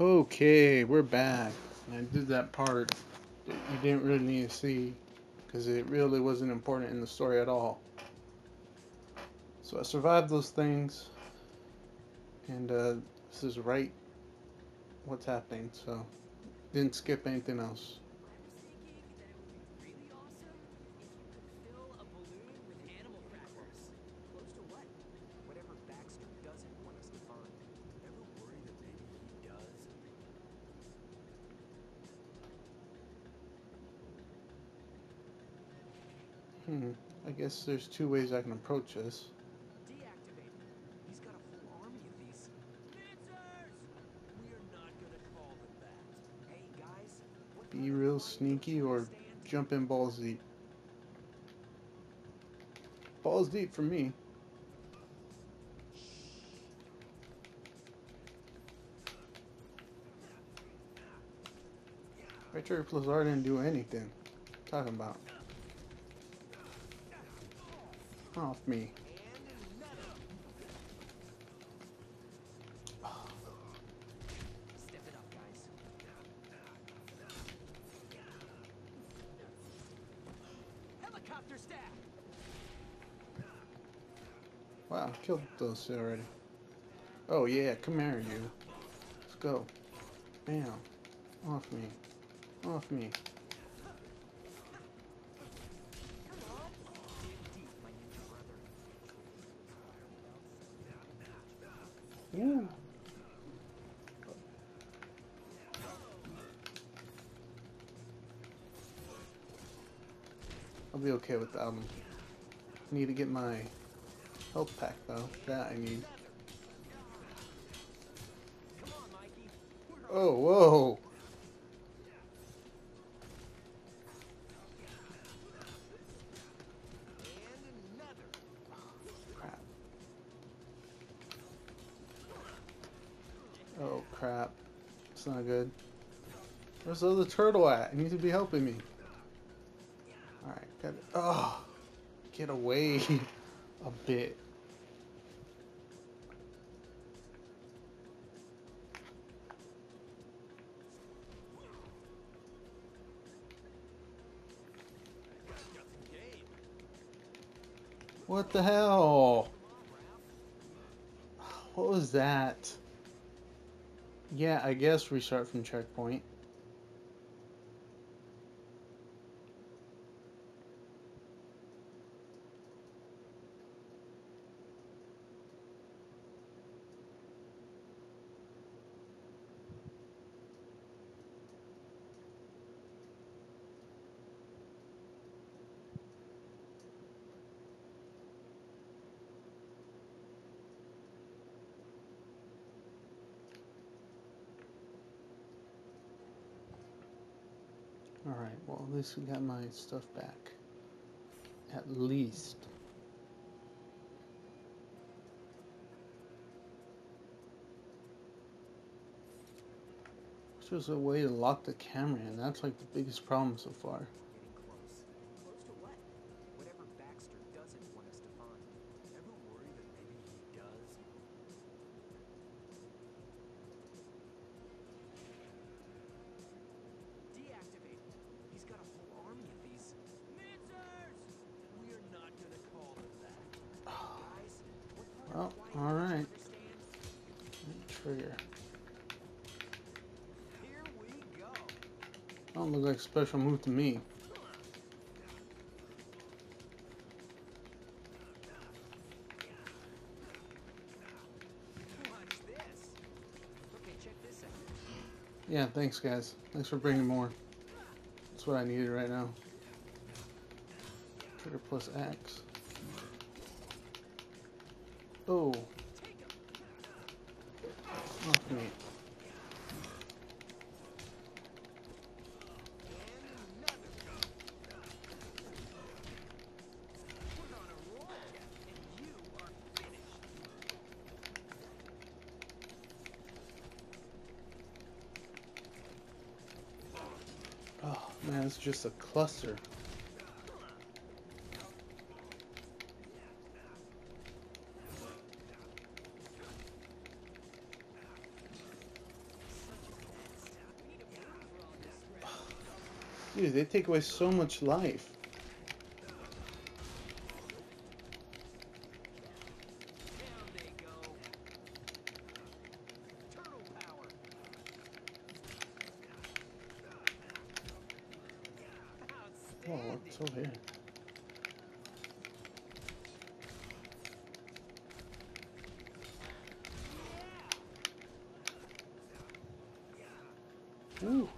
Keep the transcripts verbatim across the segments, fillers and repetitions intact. Okay, we're back. I did that part that you didn't really need to see because it really wasn't important in the story at all. So I survived those things, and uh, this is right what's happening, so didn't skip anything else. Hmm, I guess there's two ways I can approach this. Deactivated. He's got a full army of these dancers. We're not gonna call them that. Hey guys, what be real sneaky or jump in balls deep. Balls deep for me. Richard Lazar didn't do anything. What are you talking about? Off me. Oh. Step it up, guys. Helicopter staff. Wow, killed those two already. Oh yeah, come here you. Let's go. Bam. Off me. Off me. Yeah. I'll be okay with the album. I need to get my health pack though. That I need. Oh, whoa. Oh crap, it's not good. Where's the other turtle at? It needs to be helping me. Alright, got it. Oh, get away a bit. What the hell? What was that? Yeah, I guess restart from checkpoint. Alright, well at least we got my stuff back. At least. There's a way to lock the camera in, that's like the biggest problem so far. Oh, alright. Trigger. Here we go. Don't look like a special move to me. Watch this. Okay, check this out. Yeah, thanks guys. Thanks for bringing more. That's what I needed right now. Trigger plus X. Oh. Off me. Oh man, it's just a cluster. Dude, they take away so much life. Whoa, what's over here? Ooh.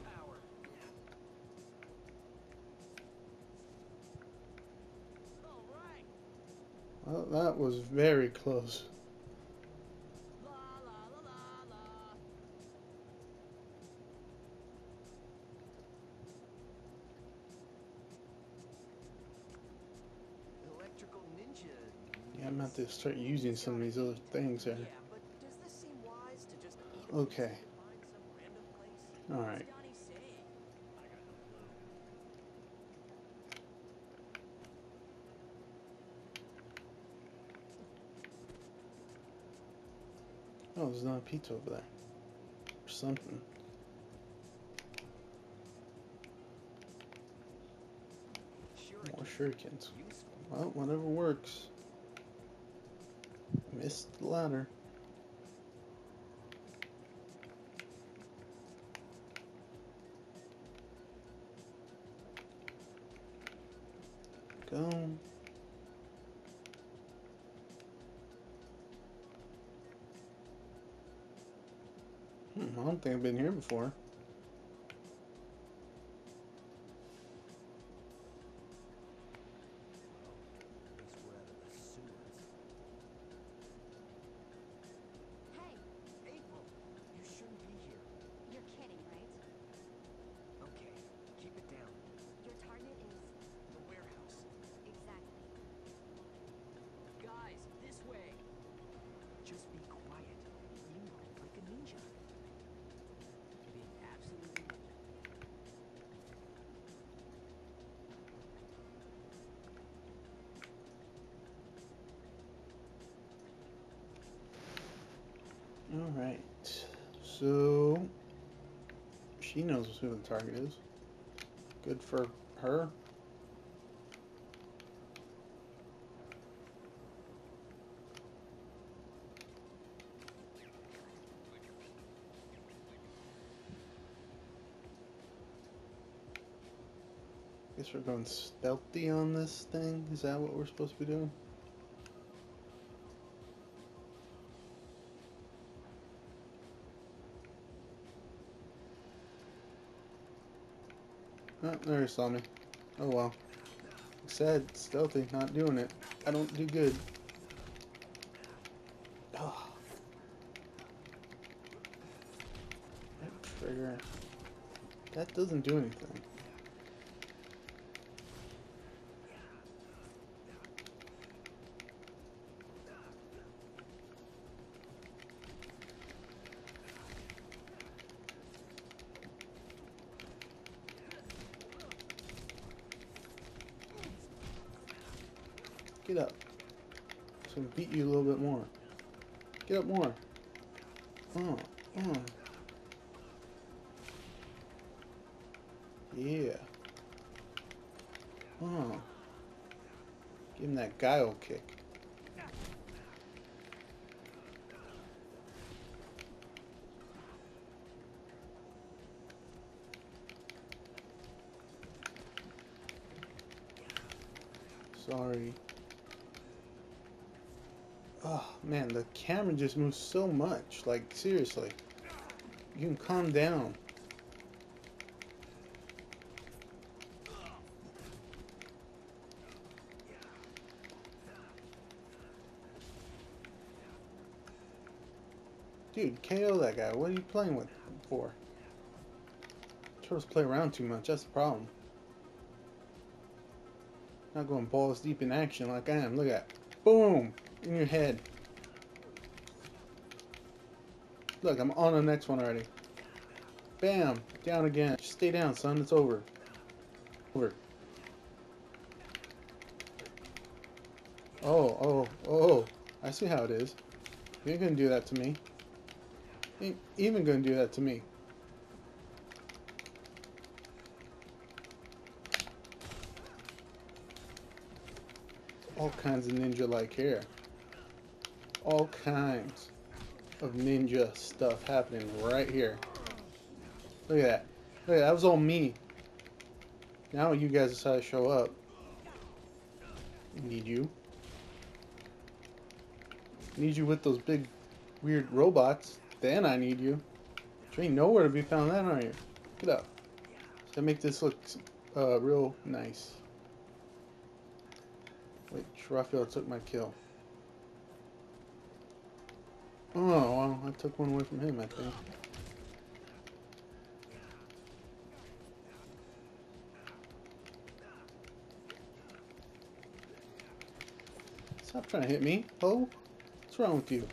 Well, that was very close. La, la, la, la, la. Electrical ninja. Yeah, I'm gonna have to start using some of these other things here. Yeah, but does this seem wise to just okay. All right. Oh, there's not a pizza over there. Or something. More shurikens. Well, whatever works. Missed the ladder. Go. Hmm, I don't think I've been here before. Alright, so she knows who the target is. Good for her. Guess we're going stealthy on this thing. Is that what we're supposed to be doing? Oh, there he saw me. Oh well. I said stealthy, not doing it. I don't do good. Oh. That trigger. That doesn't do anything. Get up. So beat you a little bit more. Get up more. Oh, oh. Yeah. Oh. Give him that guile kick. Sorry. Oh man, the camera just moves so much. Like, seriously. You can calm down. Dude, K O that guy. What are you playing with for? Turtles play around too much. That's the problem. Not going balls deep in action like I am. Look at that. Boom! In your head. Look, I'm on the next one already. Bam! Down again. Just stay down, son. It's over. Over. Oh, oh, oh. I see how it is. You ain't gonna do that to me. You ain't even gonna do that to me. all kinds of ninja like here. All kinds of ninja stuff happening right here. Look at that. Look at that. That was all me. Now you guys decide to show up. Need you. Need you with those big weird robots. Then I need you. But you ain't nowhere to be found then, are you? Get up. So I make this look uh, real nice. Wait, Raphael took my kill. Oh, well, I took one away from him, I think. Stop trying to hit me. Oh, what's wrong with you?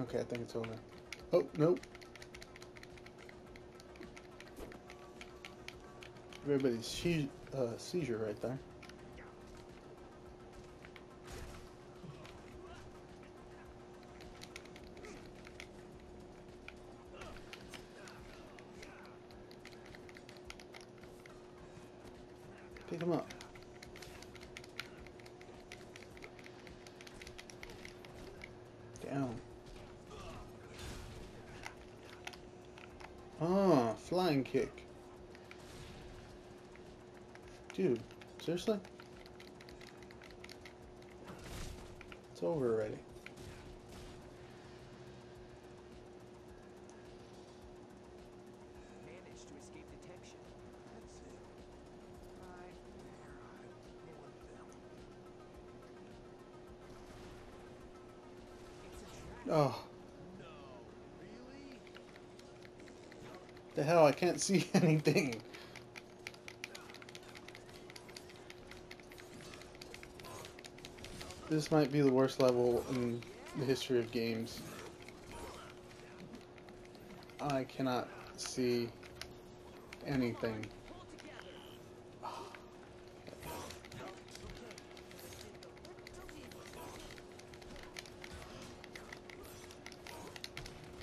Okay, I think it's over. Oh, nope. Everybody's she uh, seizure right there. Pick him up. Down. Oh, flying kick. Dude, seriously? It's over already. Managed to escape detection. That's it. Right there. I want them. It's a trap. Oh. No, really? The hell, I can't see anything. This might be the worst level in the history of games. I cannot see anything.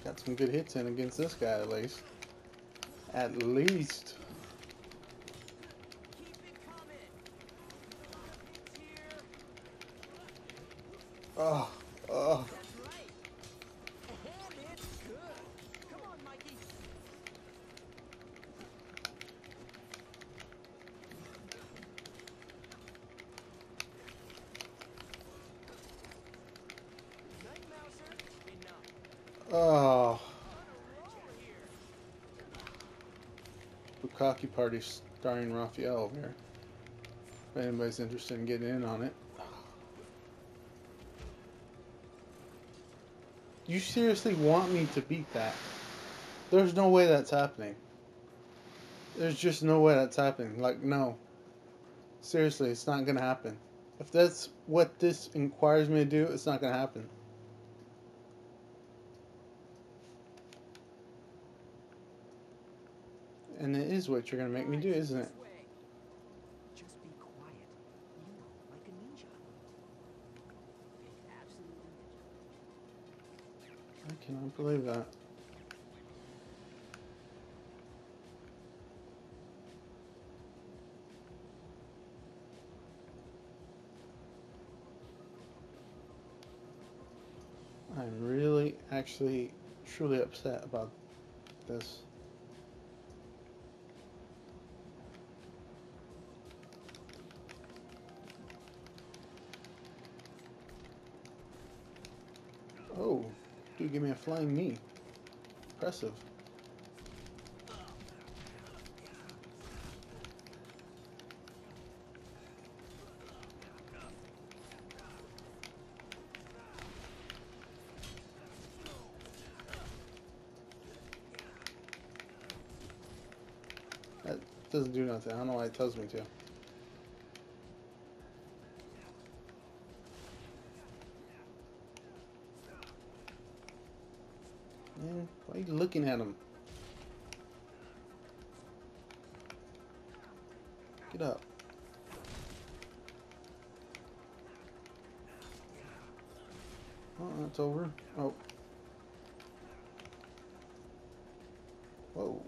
Got some good hits in against this guy at least. At least. Oh, oh. That's right. And it's good. Come on, Mikey. Night Mouser. Oh. Bukkake Party starring Raphael over here. If anybody's interested in getting in on it. You seriously want me to beat that? There's no way that's happening. There's just no way that's happening. Like, no. Seriously, it's not gonna happen. If that's what this requires me to do, it's not gonna happen. And it is what you're gonna make me do, isn't it? I cannot believe that. I'm really, actually, truly upset about this. Oh. Dude, give me a flying knee. Impressive. That doesn't do nothing. I don't know why it tells me to. Why are you looking at him? Get up. Oh, that's over. Oh. Whoa.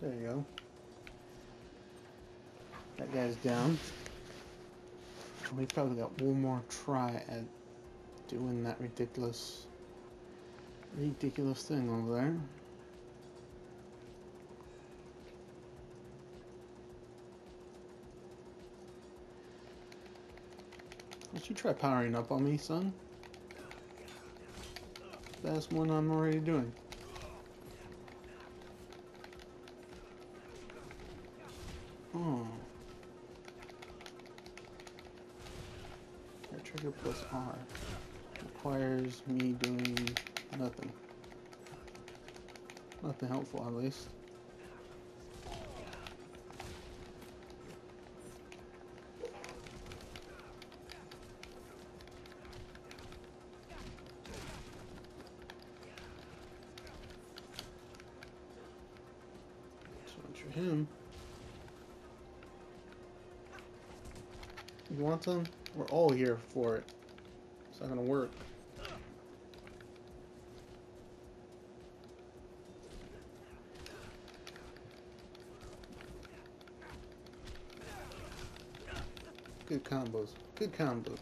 There you go. That guy's down. We probably got one more try at doing that ridiculous, ridiculous thing over there. Don't you try powering up on me, son? That's one I'm already doing. Oh. That trigger plus R requires me doing nothing. Nothing helpful, at least. Him. You want some? We're all here for it. It's not gonna work. Good combos. Good combos.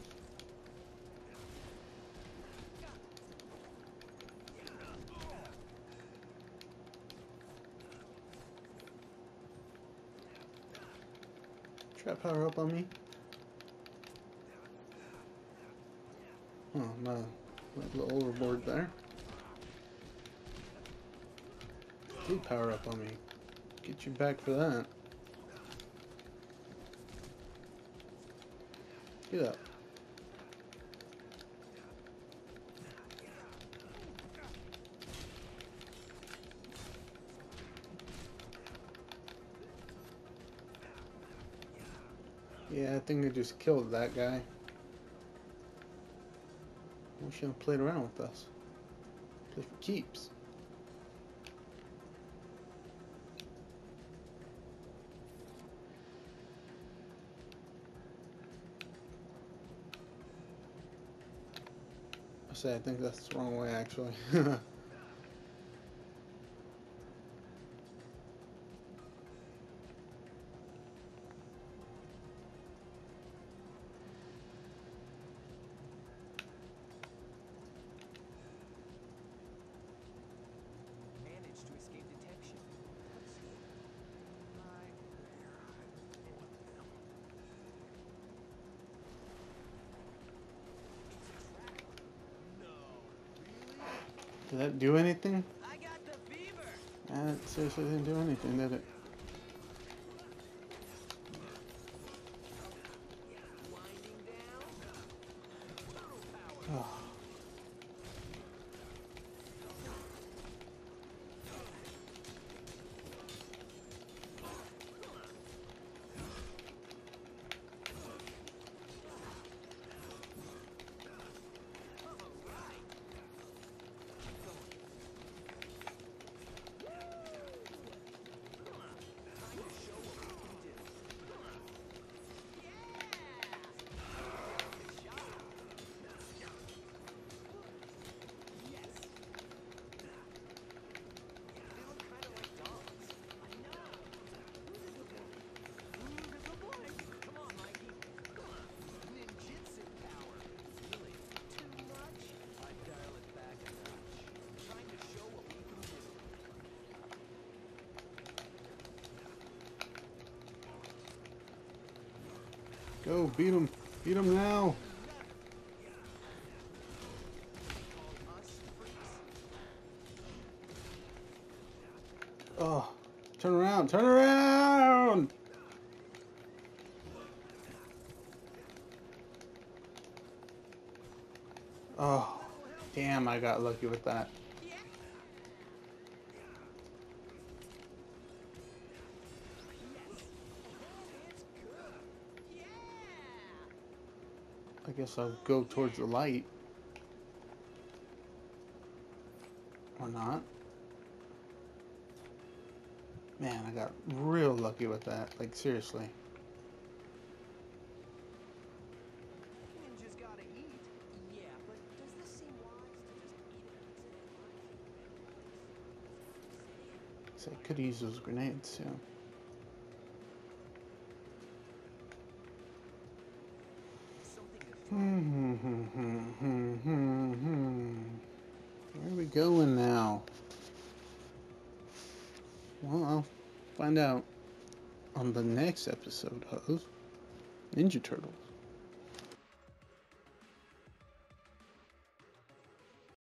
Power up on me? Oh, no. Went a little overboard there. Do power up on me. Get you back for that. Get up. Yeah, I think they just killed that guy. We should have played around with us. Play for keeps. I say I think that's the wrong way actually. Did that do anything? I got the beaver. That seriously didn't do anything, did it? Oh. Go, beat him. Beat him now. Oh, turn around. Turn around. Oh, damn, I got lucky with that. I guess I'll go towards the light. Or not. Man, I got real lucky with that. Like, seriously. So I could use those grenades too. Hmm, hmm, hmm, hmm, hmm, hmm. Where are we going now? Well, I'll find out on the next episode of Ninja Turtles.